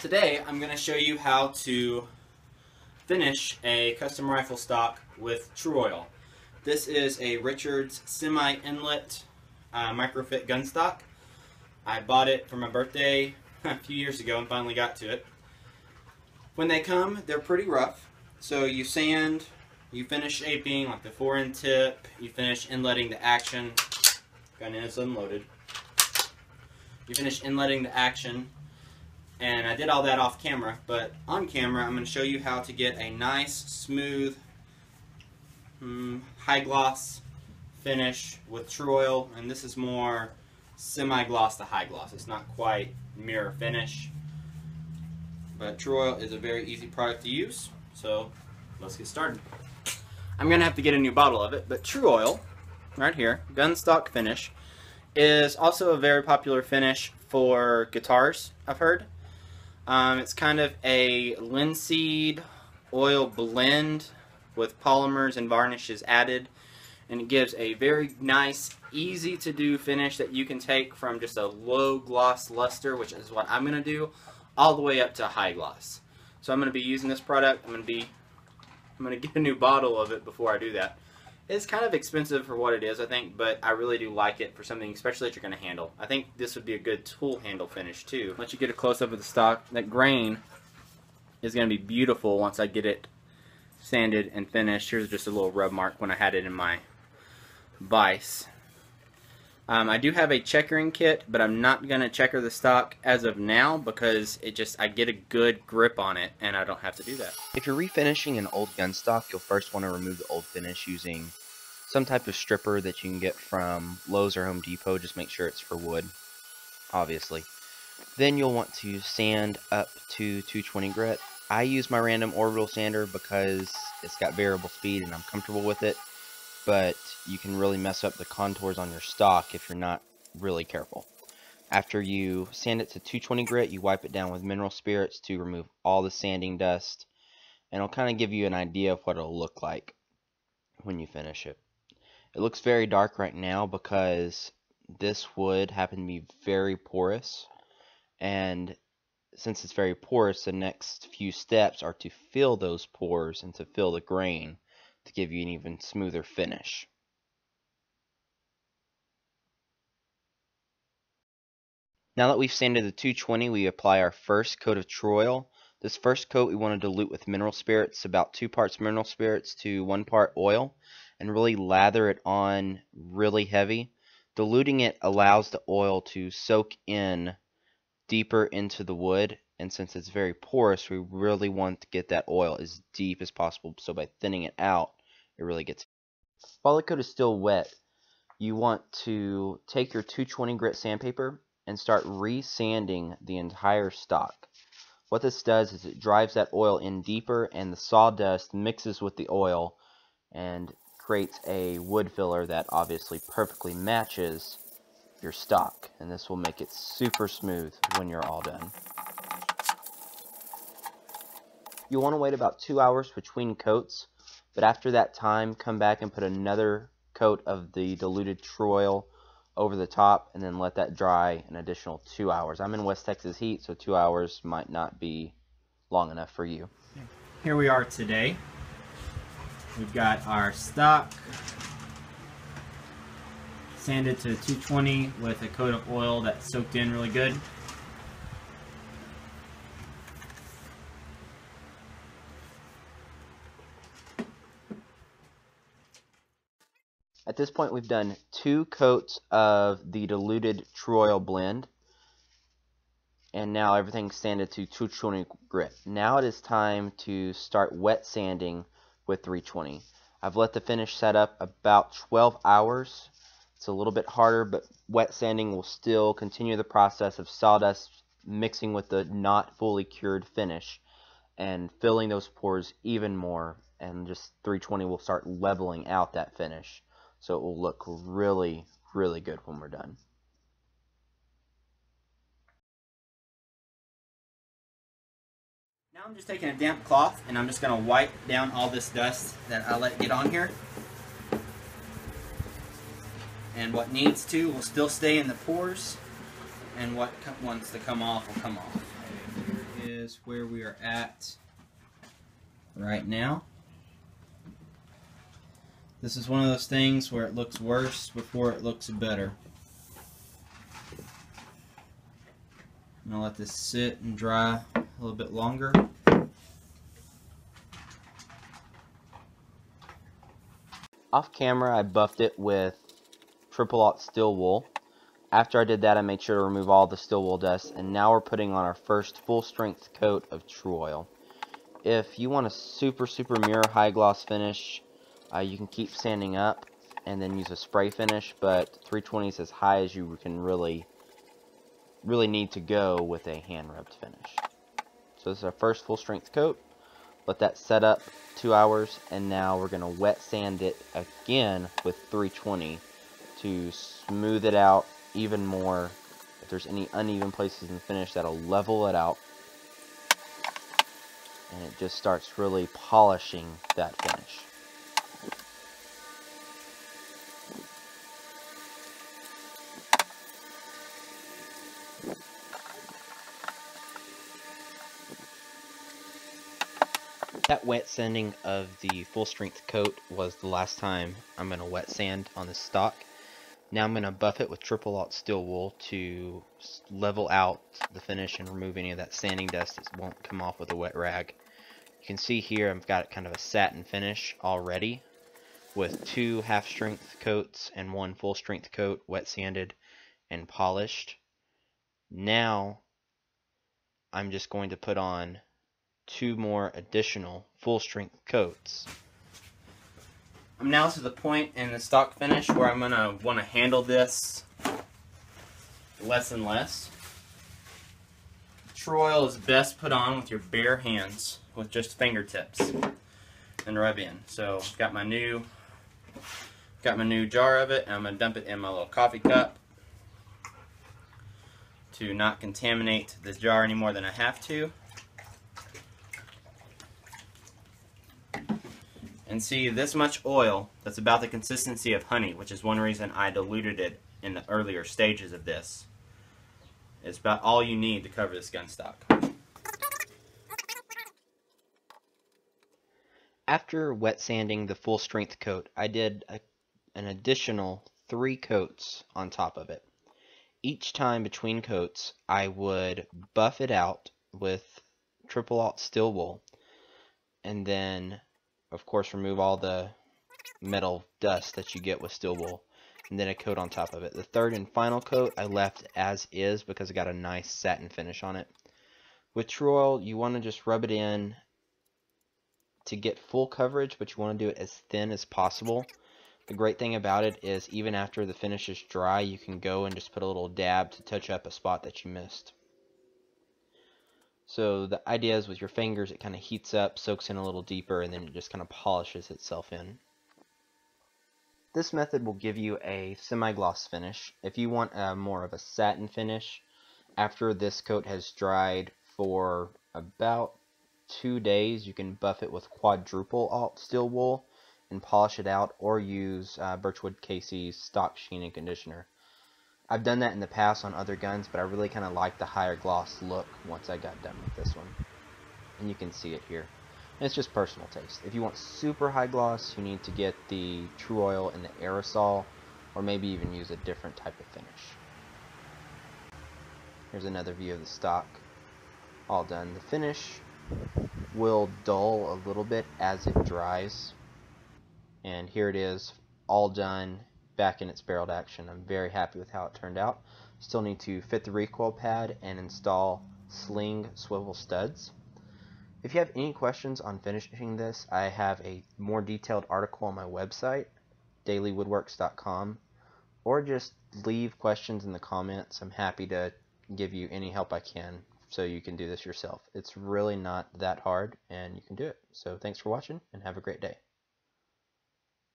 Today I'm going to show you how to finish a custom rifle stock with Tru-Oil. This is a Richards semi-inlet microfit gun stock. I bought it for my birthday a few years ago and finally got to it. When they come, they're pretty rough, so you sand, you finish shaping like the forend tip, you finish inletting the action. Gun is unloaded. You finish inletting the action, and I did all that off camera, but on camera I'm going to show you how to get a nice, smooth, high gloss finish with Tru-Oil, and this is more semi-gloss to high gloss. It's not quite mirror finish, but Tru-Oil is a very easy product to use, so let's get started. I'm going to have to get a new bottle of it, but Tru-Oil, right here, gun stock finish, is also a very popular finish for guitars, I've heard. It's kind of a linseed oil blend with polymers and varnishes added, and it gives a very nice, easy to do finish that you can take from just a low gloss luster, which is what I'm going to do, all the way up to high gloss. So I'm going to be using this product. I'm going to get a new bottle of it before I do that. It's kind of expensive for what it is, I think, but I really do like it for something, especially that you're going to handle. I think this would be a good tool handle finish, too. Once you get a close-up of the stock, that grain is going to be beautiful once I get it sanded and finished. Here's just a little rub mark when I had it in my vise. I do have a checkering kit, but I'm not going to checker the stock as of now because I get a good grip on it, and I don't have to do that. If you're refinishing an old gun stock, you'll first want to remove the old finish using some type of stripper that you can get from Lowe's or Home Depot. Just make sure it's for wood, obviously. Then you'll want to sand up to 220 grit. I use my random orbital sander because it's got variable speed and I'm comfortable with it, but you can really mess up the contours on your stock if you're not really careful. After you sand it to 220 grit, you wipe it down with mineral spirits to remove all the sanding dust, and it'll kind of give you an idea of what it'll look like when you finish it. It looks very dark right now because this wood happened to be very porous, and since it's very porous, the next few steps are to fill those pores and to fill the grain to give you an even smoother finish. Now that we've sanded the 220, we apply our first coat of Tru-Oil. This first coat we want to dilute with mineral spirits, about 2 parts mineral spirits to 1 part oil, and really lather it on really heavy. Diluting it allows the oil to soak in deeper into the wood, and since it's very porous, we really want to get that oil as deep as possible, so by thinning it out, it really gets. While the coat is still wet, you want to take your 220 grit sandpaper and start re-sanding the entire stock. What this does is it drives that oil in deeper, and the sawdust mixes with the oil and creates a wood filler that obviously perfectly matches your stock, and this will make it super smooth when you're all done. You'll want to wait about 2 hours between coats, but after that time, come back and put another coat of the diluted Tru-Oil over the top, and then let that dry an additional 2 hours. I'm in West Texas heat, so 2 hours might not be long enough for you. Here we are today. We've got our stock sanded to 220 with a coat of oil that soaked in really good. At this point, we've done 2 coats of the diluted Tru-Oil blend, and now everything's sanded to 220 grit. Now it is time to start wet sanding with 320. I've let the finish set up about 12 hours. It's a little bit harder, but wet sanding will still continue the process of sawdust mixing with the not fully cured finish and filling those pores even more, and just 320 will start leveling out that finish, so it will look really, really good when we're done. Now I'm just taking a damp cloth and I'm just going to wipe down all this dust that I let get on here. And what needs to will still stay in the pores, and what wants to come off will come off. Here is is where we are at right now. This is one of those things where it looks worse before it looks better. I'm gonna let this sit and dry a little bit longer. Off camera, I buffed it with 000 steel wool. After I did that, I made sure to remove all the steel wool dust, and now we're putting on our first full strength coat of Tru-Oil. If you want a super mirror high gloss finish, you can keep sanding up and then use a spray finish, but 320 is as high as you can really need to go with a hand rubbed finish. So this is our first full strength coat. Let that set up 2 hours, and now we're going to wet sand it again with 320 to smooth it out even more. If there's any uneven places in the finish, that'll level it out, and it just starts really polishing that finish. That wet sanding of the full strength coat was the last time I'm going to wet sand on this stock. Now I'm going to buff it with 000 steel wool to level out the finish and remove any of that sanding dust that won't come off with a wet rag. You can see here I've got kind of a satin finish already with 2 half strength coats and 1 full strength coat wet sanded and polished. Now I'm just going to put on 2 more additional full-strength coats. I'm now to the point in the stock finish where I'm going to want to handle this less and less. Tru-Oil is best put on with your bare hands, with just fingertips, and rub in. So I've got my new jar of it, and I'm going to dump it in my little coffee cup to not contaminate this jar any more than I have to. And see, this much oil, that's about the consistency of honey, which is one reason I diluted it in the earlier stages of this. It's about all you need to cover this gun stock. After wet sanding the full strength coat, I did an additional 3 coats on top of it. Each time between coats, I would buff it out with 000 steel wool, and then of course remove all the metal dust that you get with steel wool, and then a coat on top of it. The third and final coat I left as is because it got a nice satin finish on it. With Tru-Oil, you want to just rub it in to get full coverage, but you want to do it as thin as possible. The great thing about it is even after the finish is dry, you can go and just put a little dab to touch up a spot that you missed. So the idea is with your fingers, it kind of heats up, soaks in a little deeper, and then it just kind of polishes itself in. This method will give you a semi-gloss finish. If you want more of a satin finish, after this coat has dried for about 2 days, you can buff it with 000 steel wool and polish it out, or use Birchwood Casey's stock sheen and conditioner. I've done that in the past on other guns, but I really kind of like the higher gloss look once I got done with this one. And you can see it here. And it's just personal taste. If you want super high gloss, you need to get the Tru-Oil and the aerosol, or maybe even use a different type of finish. Here's another view of the stock. All done. The finish will dull a little bit as it dries. And here it is, all done, back in its barreled action. I'm very happy with how it turned out. Still need to fit the recoil pad and install sling swivel studs. If you have any questions on finishing this, I have a more detailed article on my website, dailywoodworks.com, or just leave questions in the comments. I'm happy to give you any help I can so you can do this yourself. It's really not that hard and you can do it. So thanks for watching and have a great day.